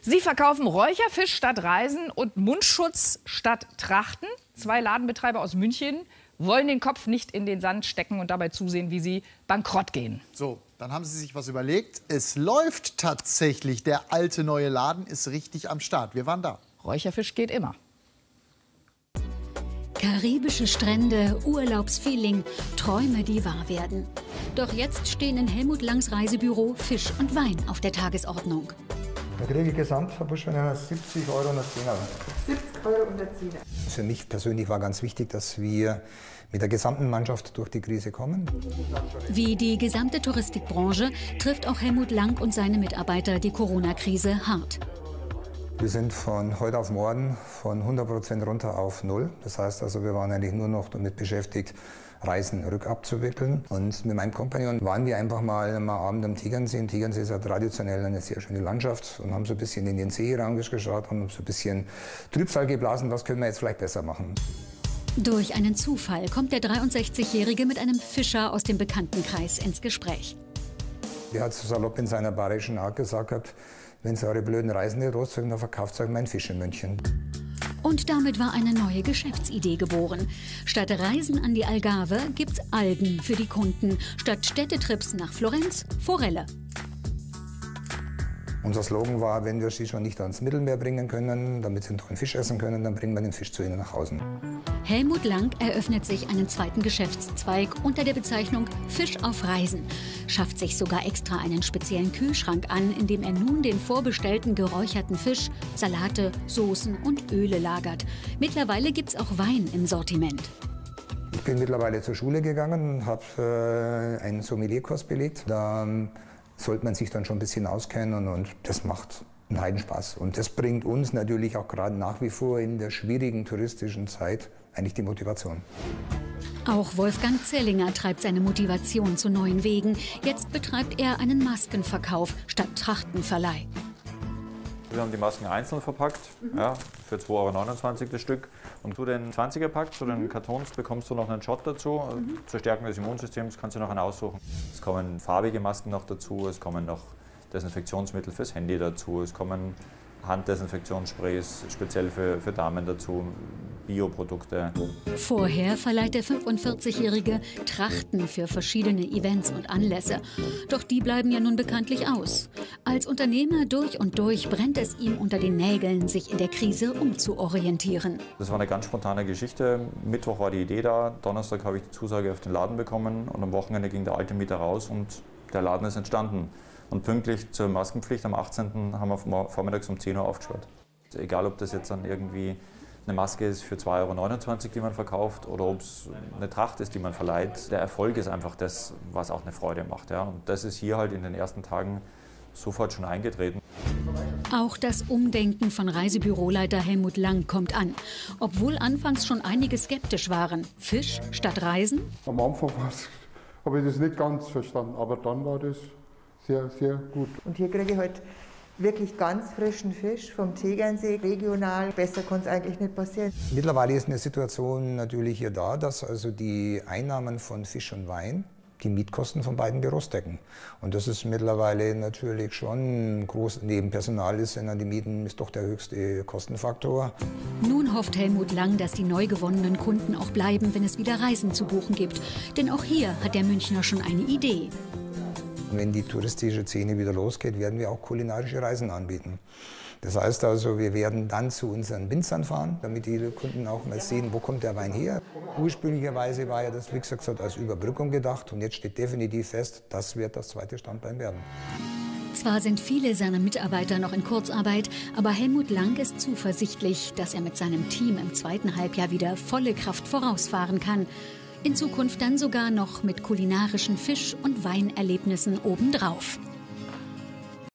Sie verkaufen Räucherfisch statt Reisen und Mundschutz statt Trachten. Zwei Ladenbetreiber aus München wollen den Kopf nicht in den Sand stecken und dabei zusehen, wie sie bankrott gehen. So, dann haben sie sich was überlegt. Es läuft tatsächlich. Der alte neue Laden ist richtig am Start. Wir waren da. Räucherfisch geht immer. Karibische Strände, Urlaubsfeeling, Träume, die wahr werden. Doch jetzt stehen in Helmut Langs Reisebüro Fisch und Wein auf der Tagesordnung. Da kriege ich gesamt von einer 70 € und der 10er. 70 € und der 10er. Für mich persönlich war ganz wichtig, dass wir mit der gesamten Mannschaft durch die Krise kommen. Wie die gesamte Touristikbranche trifft auch Helmut Lang und seine Mitarbeiter die Corona-Krise hart. Wir sind von heute auf morgen von 100% runter auf 0. Das heißt also, wir waren eigentlich nur noch damit beschäftigt, Reisen rückabzuwickeln. Und mit meinem Kompagnon waren wir einfach mal Abend am Tegernsee. Und Tegernsee ist ja traditionell eine sehr schöne Landschaft und haben so ein bisschen in den See geschaut und so ein bisschen Trübsal geblasen. Was können wir jetzt vielleicht besser machen? Durch einen Zufall kommt der 63-Jährige mit einem Fischer aus dem Bekanntenkreis ins Gespräch. Der hat salopp in seiner bayerischen Art gesagt gehabt, wenn Sie eure blöden Reisen nicht losführen, dann verkauft es euch meinen Fisch in München. Und damit war eine neue Geschäftsidee geboren. Statt Reisen an die Algarve gibt's Algen für die Kunden. Statt Städtetrips nach Florenz, Forelle. Unser Slogan war, wenn wir sie schon nicht ans Mittelmeer bringen können, damit sie einen tollen Fisch essen können, dann bringen wir den Fisch zu ihnen nach Hause. Helmut Lang eröffnet sich einen zweiten Geschäftszweig unter der Bezeichnung Fisch auf Reisen. Schafft sich sogar extra einen speziellen Kühlschrank an, in dem er nun den vorbestellten geräucherten Fisch, Salate, Soßen und Öle lagert. Mittlerweile gibt's auch Wein im Sortiment. Ich bin mittlerweile zur Schule gegangen und habe einen Sommelierkurs belegt. Da sollte man sich dann schon ein bisschen auskennen und das macht einen Heidenspaß. Und das bringt uns natürlich auch gerade nach wie vor in der schwierigen touristischen Zeit eigentlich die Motivation. Auch Wolfgang Zellinger treibt seine Motivation zu neuen Wegen. Jetzt betreibt er einen Maskenverkauf statt Trachtenverleih. Wir haben die Masken einzeln verpackt, ja, für 2,29 € das Stück. Und zu den 20er-Pack, zu den Kartons, bekommst du noch einen Shot dazu. Zur Stärkung des Immunsystems kannst du noch einen aussuchen. Es kommen farbige Masken noch dazu, es kommen noch Desinfektionsmittel fürs Handy dazu, es kommen Handdesinfektionssprays speziell für Damen dazu, Bioprodukte. Vorher verleiht der 45-Jährige Trachten für verschiedene Events und Anlässe. Doch die bleiben ja nun bekanntlich aus. Als Unternehmer durch und durch brennt es ihm unter den Nägeln, sich in der Krise umzuorientieren. Das war eine ganz spontane Geschichte. Mittwoch war die Idee da, Donnerstag habe ich die Zusage auf den Laden bekommen und am Wochenende ging der alte Mieter raus und der Laden ist entstanden. Und pünktlich zur Maskenpflicht am 18. haben wir vormittags um 10 Uhr aufgesperrt. Egal, ob das jetzt dann irgendwie eine Maske ist für 2,29 €, die man verkauft, oder ob es eine Tracht ist, die man verleiht. Der Erfolg ist einfach das, was auch eine Freude macht. Ja? Und das ist hier halt in den ersten Tagen sofort schon eingetreten. Auch das Umdenken von Reisebüroleiter Helmut Lang kommt an. Obwohl anfangs schon einige skeptisch waren. Fisch statt Reisen? Am Anfang habe ich das nicht ganz verstanden, aber dann war das sehr, sehr gut. Und hier kriege ich heute wirklich ganz frischen Fisch vom Tegernsee, regional. Besser kann es eigentlich nicht passieren. Mittlerweile ist eine Situation natürlich hier da, dass also die Einnahmen von Fisch und Wein die Mietkosten von beiden Büros decken. Und das ist mittlerweile natürlich schon groß. Neben Personal ist die Mieten ist doch der höchste Kostenfaktor. Nun hofft Helmut Lang, dass die neu gewonnenen Kunden auch bleiben, wenn es wieder Reisen zu buchen gibt. Denn auch hier hat der Münchner schon eine Idee. Wenn die touristische Szene wieder losgeht, werden wir auch kulinarische Reisen anbieten. Das heißt also, wir werden dann zu unseren Winzern fahren, damit die Kunden auch mal sehen, wo kommt der Wein her. Ursprünglicherweise war ja das, wie gesagt, als Überbrückung gedacht und jetzt steht definitiv fest, das wird das zweite Standbein werden. Zwar sind viele seiner Mitarbeiter noch in Kurzarbeit, aber Helmut Lang ist zuversichtlich, dass er mit seinem Team im zweiten Halbjahr wieder volle Kraft vorausfahren kann. In Zukunft dann sogar noch mit kulinarischen Fisch- und Weinerlebnissen obendrauf.